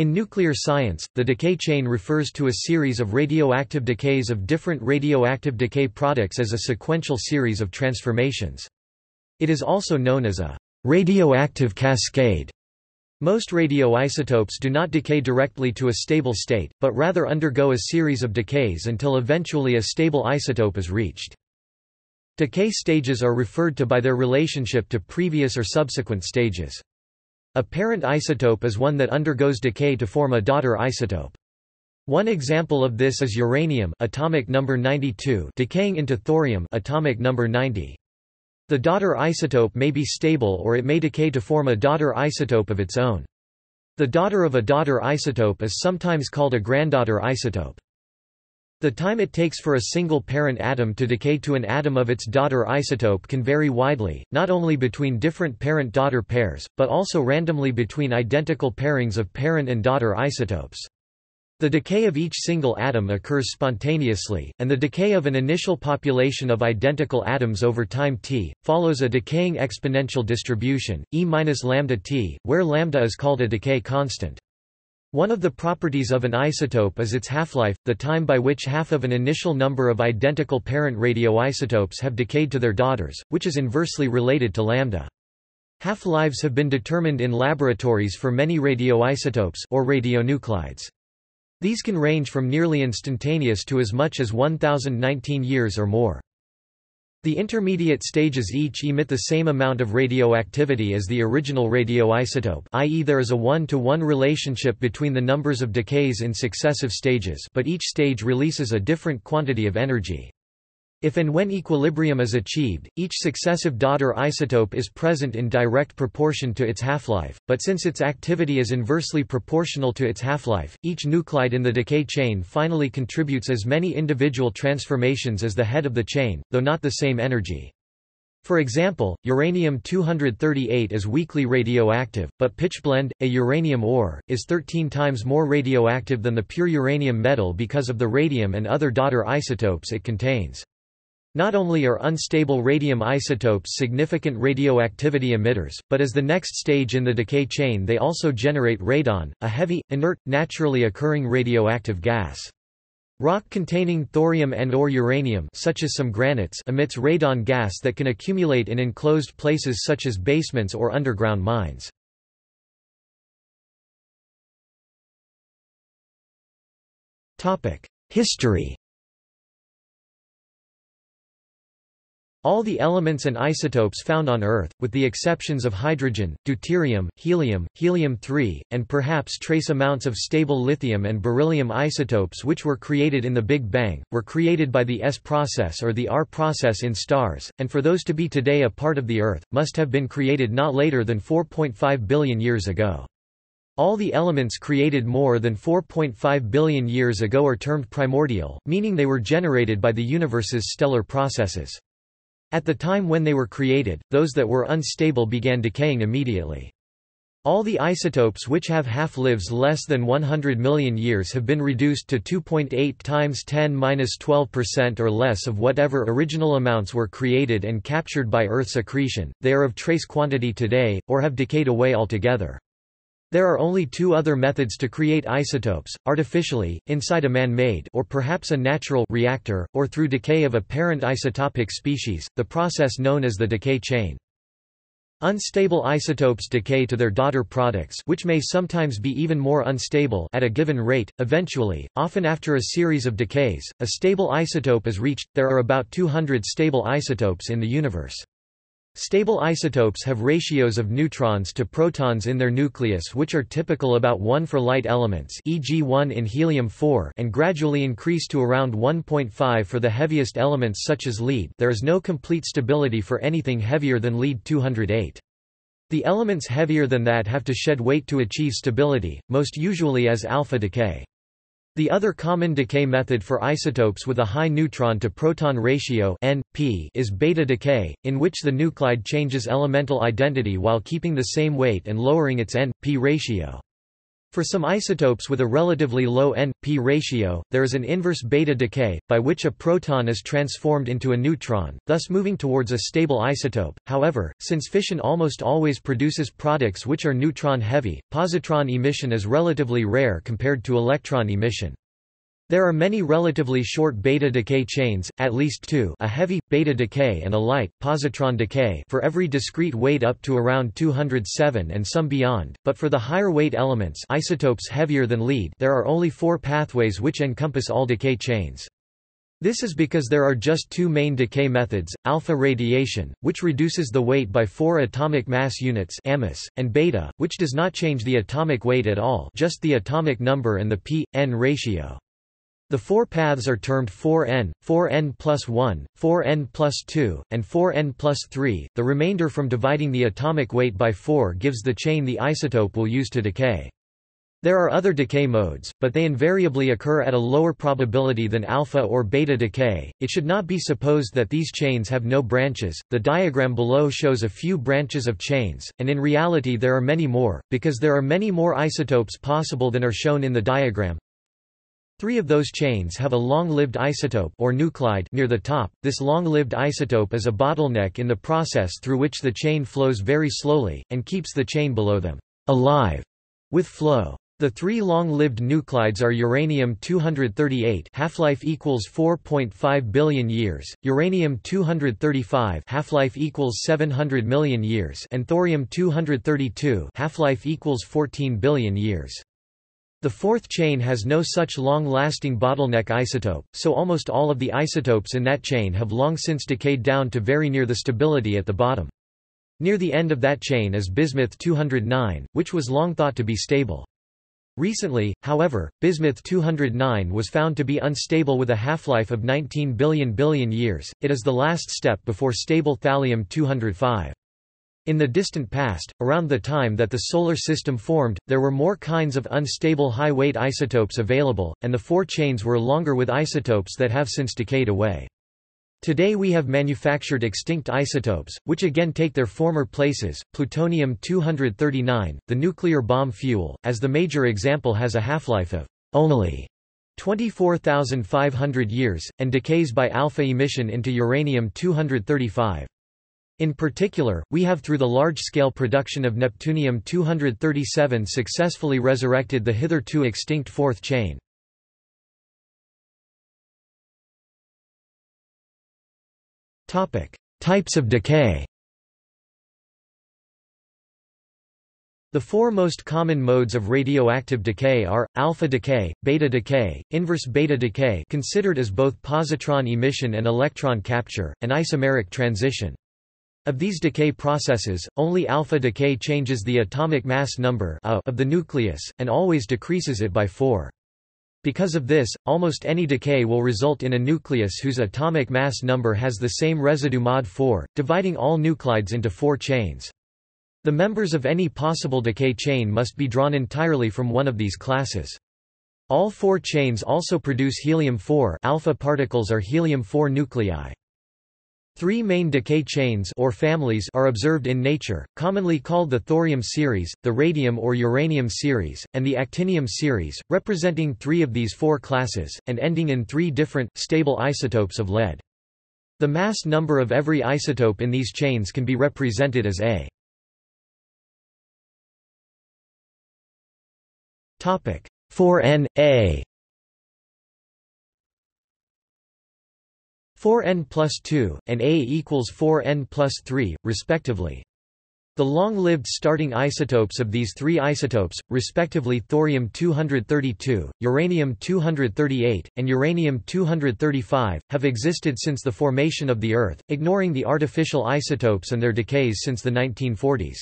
In nuclear science, the decay chain refers to a series of radioactive decays of different radioactive decay products as a sequential series of transformations. It is also known as a radioactive cascade. Most radioisotopes do not decay directly to a stable state, but rather undergo a series of decays until eventually a stable isotope is reached. Decay stages are referred to by their relationship to previous or subsequent stages. A parent isotope is one that undergoes decay to form a daughter isotope. One example of this is uranium, atomic number 92, decaying into thorium, atomic number 90. The daughter isotope may be stable or it may decay to form a daughter isotope of its own. The daughter of a daughter isotope is sometimes called a granddaughter isotope. The time it takes for a single parent atom to decay to an atom of its daughter isotope can vary widely, not only between different parent-daughter pairs, but also randomly between identical pairings of parent and daughter isotopes. The decay of each single atom occurs spontaneously, and the decay of an initial population of identical atoms over time t follows a decaying exponential distribution, e minus lambda t, where lambda is called a decay constant. One of the properties of an isotope is its half-life, the time by which half of an initial number of identical parent radioisotopes have decayed to their daughters, which is inversely related to lambda. Half-lives have been determined in laboratories for many radioisotopes or radionuclides. These can range from nearly instantaneous to as much as 1019 years or more. The intermediate stages each emit the same amount of radioactivity as the original radioisotope, i.e. there is a 1-to-1 relationship between the numbers of decays in successive stages, but each stage releases a different quantity of energy. If and when equilibrium is achieved, each successive daughter isotope is present in direct proportion to its half-life, but since its activity is inversely proportional to its half-life, each nuclide in the decay chain finally contributes as many individual transformations as the head of the chain, though not the same energy. For example, uranium-238 is weakly radioactive, but pitchblende, a uranium ore, is 13 times more radioactive than the pure uranium metal because of the radium and other daughter isotopes it contains. Not only are unstable radium isotopes significant radioactivity emitters, but as the next stage in the decay chain they also generate radon, a heavy, inert, naturally occurring radioactive gas. Rock containing thorium and/or uranium, such as some granites, emits radon gas that can accumulate in enclosed places such as basements or underground mines. History. All the elements and isotopes found on Earth, with the exceptions of hydrogen, deuterium, helium, helium-3, and perhaps trace amounts of stable lithium and beryllium isotopes which were created in the Big Bang, were created by the S process or the R process in stars, and for those to be today a part of the Earth, must have been created not later than 4.5 billion years ago. All the elements created more than 4.5 billion years ago are termed primordial, meaning they were generated by the universe's stellar processes. At the time when they were created, those that were unstable began decaying immediately. All the isotopes which have half-lives less than 100 million years have been reduced to 2.8 × 10⁻¹²% or less of whatever original amounts were created and captured by Earth's accretion. They are of trace quantity today, or have decayed away altogether. There are only two other methods to create isotopes, artificially, inside a man-made or perhaps a natural reactor, or through decay of a parent isotopic species, the process known as the decay chain. Unstable isotopes decay to their daughter products, which may sometimes be even more unstable at a given rate. Eventually, often after a series of decays, a stable isotope is reached. There are about 200 stable isotopes in the universe. Stable isotopes have ratios of neutrons to protons in their nucleus which are typical about 1 for light elements, e.g. 1 in helium-4, and gradually increase to around 1.5 for the heaviest elements such as lead. There is no complete stability for anything heavier than lead-208. The elements heavier than that have to shed weight to achieve stability, most usually as alpha decay. The other common decay method for isotopes with a high neutron-to-proton ratio (N/P) is beta decay, in which the nuclide changes elemental identity while keeping the same weight and lowering its N/P ratio. For some isotopes with a relatively low N/P ratio, there is an inverse beta decay, by which a proton is transformed into a neutron, thus moving towards a stable isotope. However, since fission almost always produces products which are neutron-heavy, positron emission is relatively rare compared to electron emission. There are many relatively short beta decay chains, at least two, a heavy, beta decay and a light, positron decay for every discrete weight up to around 207 and some beyond, but for the higher weight elements isotopes heavier than lead there are only four pathways which encompass all decay chains. This is because there are just two main decay methods, alpha radiation, which reduces the weight by 4 atomic mass units and beta, which does not change the atomic weight at all, just the atomic number and the P/N ratio. The four paths are termed 4N, 4N plus 1, 4N plus 2, and 4N plus 3. The remainder from dividing the atomic weight by 4 gives the chain the isotope will use to decay. There are other decay modes, but they invariably occur at a lower probability than alpha or beta decay. It should not be supposed that these chains have no branches. The diagram below shows a few branches of chains, and in reality there are many more, because there are many more isotopes possible than are shown in the diagram. Three of those chains have a long-lived isotope or nuclide near the top. This long-lived isotope is a bottleneck in the process through which the chain flows very slowly, and keeps the chain below them alive with flow. The three long-lived nuclides are uranium-238, half-life equals 4.5 billion years, uranium-235, half-life equals 700 million years, and thorium-232, half-life equals 14 billion years. The fourth chain has no such long-lasting bottleneck isotope, so almost all of the isotopes in that chain have long since decayed down to very near the stability at the bottom. Near the end of that chain is bismuth-209, which was long thought to be stable. Recently, however, bismuth-209 was found to be unstable with a half-life of 19 billion years. It is the last step before stable thallium-205. In the distant past, around the time that the Solar System formed, there were more kinds of unstable high-weight isotopes available, and the four chains were longer with isotopes that have since decayed away. Today we have manufactured extinct isotopes, which again take their former places. Plutonium-239, the nuclear bomb fuel, as the major example, has a half-life of only 24,500 years, and decays by alpha emission into uranium-235. In particular, we have through the large-scale production of Neptunium-237 successfully resurrected the hitherto extinct fourth chain. Types of decay. The four most common modes of radioactive decay are alpha decay, beta decay, inverse beta decay, considered as both positron emission and electron capture, and isomeric transition. Of these decay processes, only alpha decay changes the atomic mass number of the nucleus, and always decreases it by 4. Because of this, almost any decay will result in a nucleus whose atomic mass number has the same residue mod 4, dividing all nuclides into 4 chains. The members of any possible decay chain must be drawn entirely from one of these classes. All 4 chains also produce helium-4 alpha particles or helium-4 nuclei. Three main decay chains or families are observed in nature, commonly called the thorium series, the radium or uranium series, and the actinium series, representing three of these four classes, and ending in three different, stable isotopes of lead. The mass number of every isotope in these chains can be represented as A. Topic 4N, A. 4N plus 2, and A equals 4N plus 3, respectively. The long-lived starting isotopes of these three isotopes, respectively thorium-232, uranium-238, and uranium-235, have existed since the formation of the Earth, ignoring the artificial isotopes and their decays since the 1940s.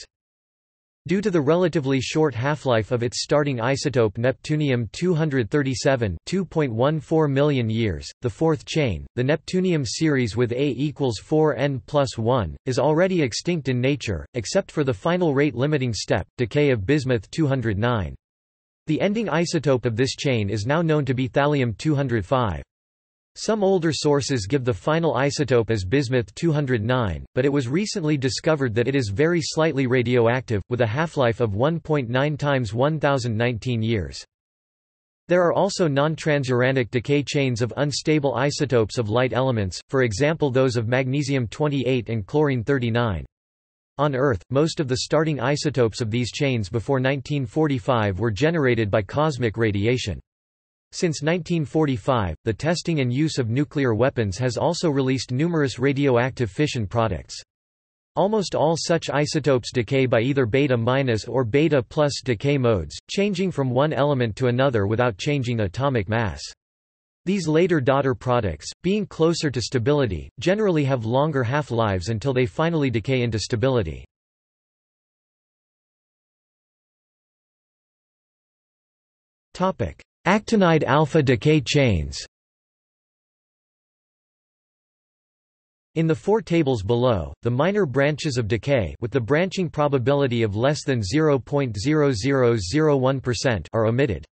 Due to the relatively short half-life of its starting isotope Neptunium-237, 2.14 million years, the fourth chain, the Neptunium series with A equals 4N plus 1, is already extinct in nature, except for the final rate-limiting step, decay of bismuth-209. The ending isotope of this chain is now known to be thallium-205. Some older sources give the final isotope as bismuth-209, but it was recently discovered that it is very slightly radioactive, with a half-life of 1.9 times 1019 years. There are also non-transuranic decay chains of unstable isotopes of light elements, for example those of magnesium-28 and chlorine-39. On Earth, most of the starting isotopes of these chains before 1945 were generated by cosmic radiation. Since 1945, the testing and use of nuclear weapons has also released numerous radioactive fission products. Almost all such isotopes decay by either beta- or beta+ decay modes, changing from one element to another without changing atomic mass. These later daughter products, being closer to stability, generally have longer half-lives until they finally decay into stability. Actinide alpha decay chains. In the four tables below, the minor branches of decay with the branching probability of less than 0.0001% are omitted.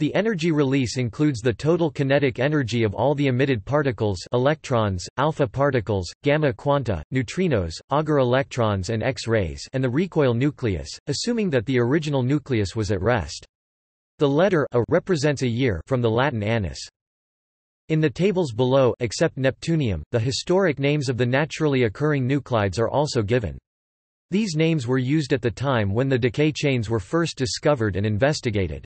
The energy release includes the total kinetic energy of all the emitted particles, electrons, alpha particles, gamma quanta, neutrinos, Auger electrons and X-rays, and the recoil nucleus, assuming that the original nucleus was at rest. The letter A represents a year from the Latin annus. In the tables below, except Neptunium, the historic names of the naturally occurring nuclides are also given. These names were used at the time when the decay chains were first discovered and investigated.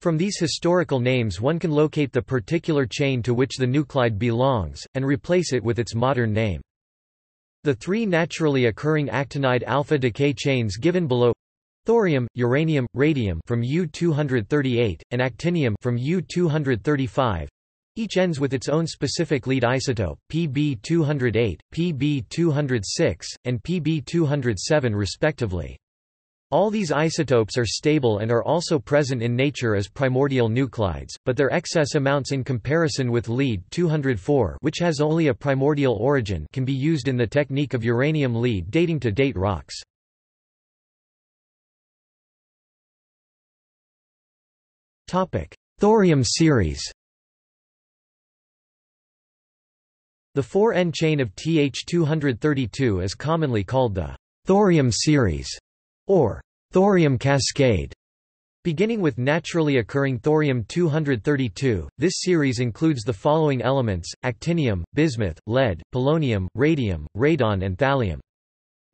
From these historical names one can locate the particular chain to which the nuclide belongs, and replace it with its modern name. The three naturally occurring actinide alpha decay chains given below, Thorium, uranium, radium from U-238, and actinium from U-235, each ends with its own specific lead isotope, Pb-208, Pb-206, and Pb-207 respectively. All these isotopes are stable and are also present in nature as primordial nuclides, but their excess amounts in comparison with lead-204, which has only a primordial origin, can be used in the technique of uranium lead dating to date rocks. Thorium series. The 4N chain of Th232 is commonly called the thorium series or thorium cascade. Beginning with naturally occurring thorium-232, this series includes the following elements: actinium, bismuth, lead, polonium, radium, radon and thallium.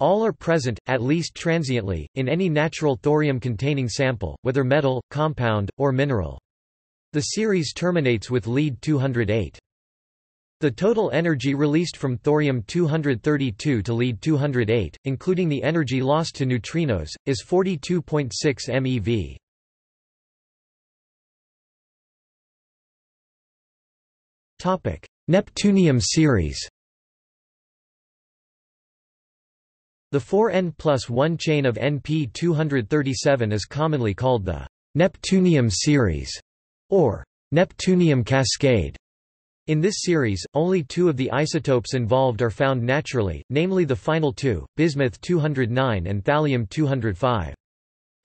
All are present, at least transiently, in any natural thorium-containing sample, whether metal, compound, or mineral. The series terminates with lead-208. The total energy released from thorium-232 to lead-208, including the energy lost to neutrinos, is 42.6 MeV. Topic: Neptunium series. The 4N+1 chain of Np-237 is commonly called the Neptunium series or Neptunium cascade. In this series, only two of the isotopes involved are found naturally, namely the final two, bismuth-209 and thallium-205.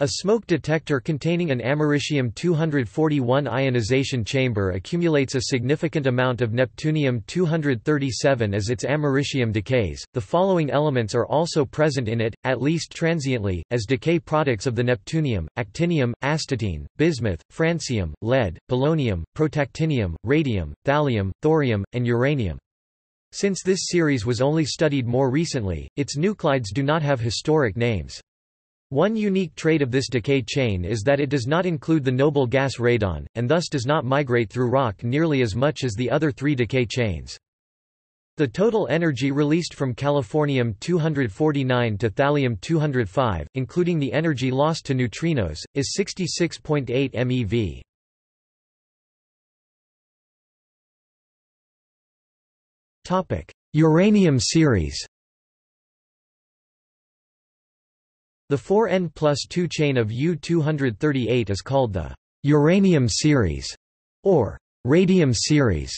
A smoke detector containing an americium-241 ionization chamber accumulates a significant amount of neptunium-237 as its americium decays. The following elements are also present in it, at least transiently, as decay products of the neptunium: actinium, astatine, bismuth, francium, lead, polonium, protactinium, radium, thallium, thorium, and uranium. Since this series was only studied more recently, its nuclides do not have historic names. One unique trait of this decay chain is that it does not include the noble gas radon, and thus does not migrate through rock nearly as much as the other three decay chains. The total energy released from californium-249 to thallium-205, including the energy lost to neutrinos, is 66.8 MeV. Topic: Uranium series. The 4N+2 chain of U-238 is called the uranium series or radium series.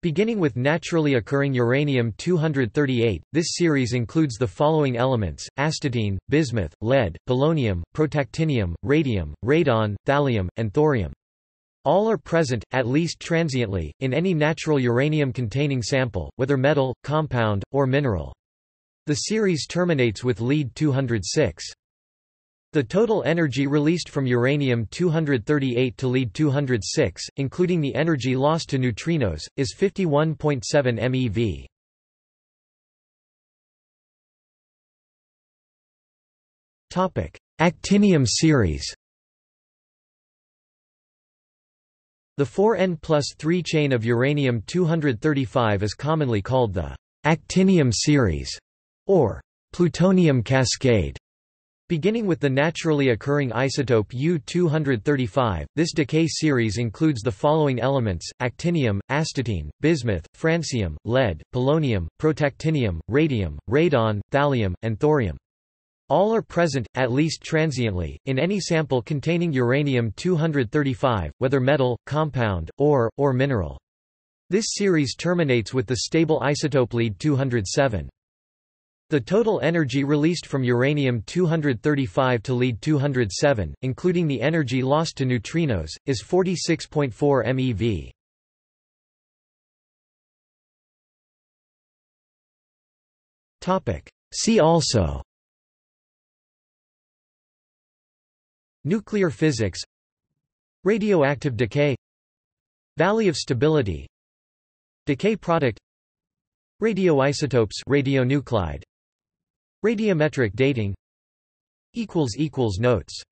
Beginning with naturally occurring uranium-238, this series includes the following elements: astatine, bismuth, lead, polonium, protactinium, radium, radon, thallium, and thorium. All are present, at least transiently, in any natural uranium-containing sample, whether metal, compound, or mineral. The series terminates with lead-206. The total energy released from uranium-238 to lead-206, including the energy lost to neutrinos, is 51.7 MeV. Topic: Actinium series. The 4N+3 chain of uranium-235 is commonly called the actinium series, or plutonium cascade. Beginning with the naturally occurring isotope U-235, this decay series includes the following elements: actinium, astatine, bismuth, francium, lead, polonium, protactinium, radium, radon, thallium, and thorium. All are present, at least transiently, in any sample containing uranium-235, whether metal, compound, or mineral. This series terminates with the stable isotope lead-207. The total energy released from uranium-235 to lead-207, including the energy lost to neutrinos, is 46.4 MeV. Topic: See also. Nuclear physics, radioactive decay, valley of stability, decay product, radioisotopes, radionuclide, radiometric dating. Notes